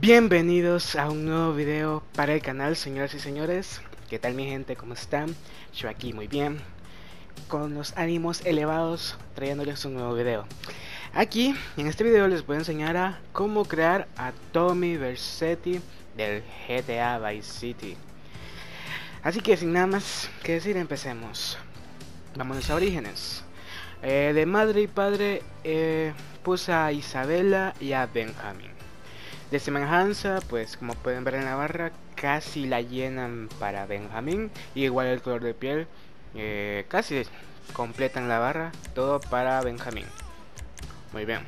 Bienvenidos a un nuevo video para el canal, señoras y señores. ¿Qué tal mi gente? ¿Cómo están? Yo aquí muy bien, con los ánimos elevados, trayéndoles un nuevo video. Aquí, en este video les voy a enseñar a cómo crear a Tommy Vercetti del GTA Vice City. Así que sin nada más que decir, empecemos. Vámonos a orígenes. De madre y padre puse a Isabella y a Benjamín. De semejanza, pues como pueden ver en la barra, casi la llenan para Benjamín. Y igual el color de piel, casi completan la barra, todo para Benjamín. Muy bien.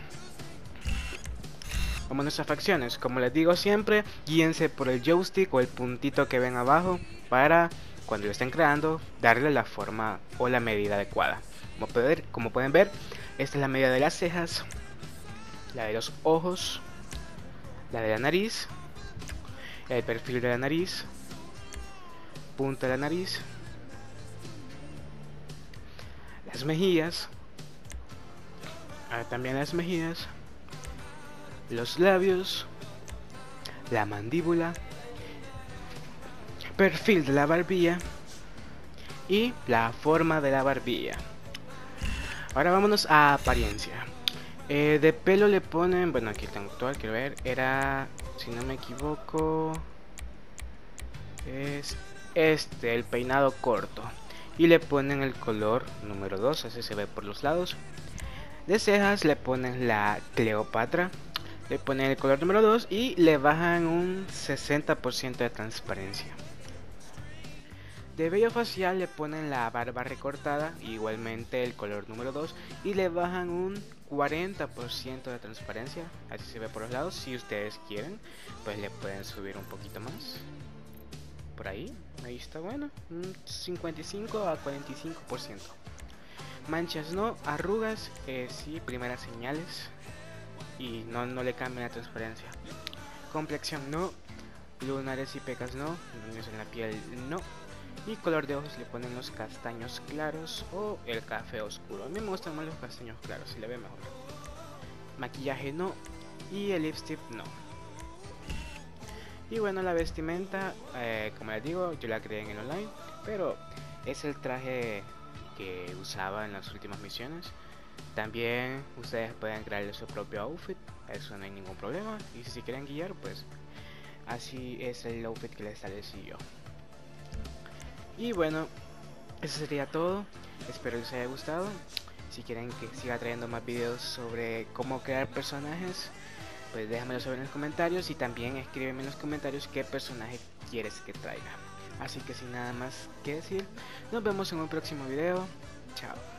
Vámonos a facciones. Como les digo siempre, guíense por el joystick o el puntito que ven abajo para, cuando lo estén creando, darle la forma o la medida adecuada. Como pueden ver, esta es la medida de las cejas, la de los ojos, la de la nariz, el perfil de la nariz, punta de la nariz, las mejillas, también las mejillas, los labios, la mandíbula, perfil de la barbilla y la forma de la barbilla. Ahora vámonos a apariencia. De pelo le ponen, bueno, aquí tengo todo, quiero ver, era, si no me equivoco, es este, el peinado corto, y le ponen el color número 2, así se ve por los lados. De cejas le ponen la Cleopatra, le ponen el color número 2 y le bajan un 60% de transparencia. De vello facial le ponen la barba recortada, igualmente el color número 2, y le bajan un 40% de transparencia, así se ve por los lados. Si ustedes quieren, pues le pueden subir un poquito más, por ahí, ahí está bueno, 55 a 45%. Manchas no, arrugas, sí, primeras señales, y no le cambian la transparencia. Complexión no, lunares y pecas no, niños en la piel no. Y color de ojos le ponen los castaños claros o el café oscuro. A mí me gustan más los castaños claros, si le ve mejor. Maquillaje no, y el lipstick no. Y bueno, la vestimenta, como les digo, yo la creé en el online, pero es el traje que usaba en las últimas misiones. También ustedes pueden crearle su propio outfit, eso no hay ningún problema. Y si quieren guiar, pues así es el outfit que les establecí yo. Y bueno, eso sería todo, espero les haya gustado. Si quieren que siga trayendo más videos sobre cómo crear personajes, pues déjamelo saber en los comentarios, y también escríbeme en los comentarios qué personaje quieres que traiga. Así que sin nada más que decir, nos vemos en un próximo video, chao.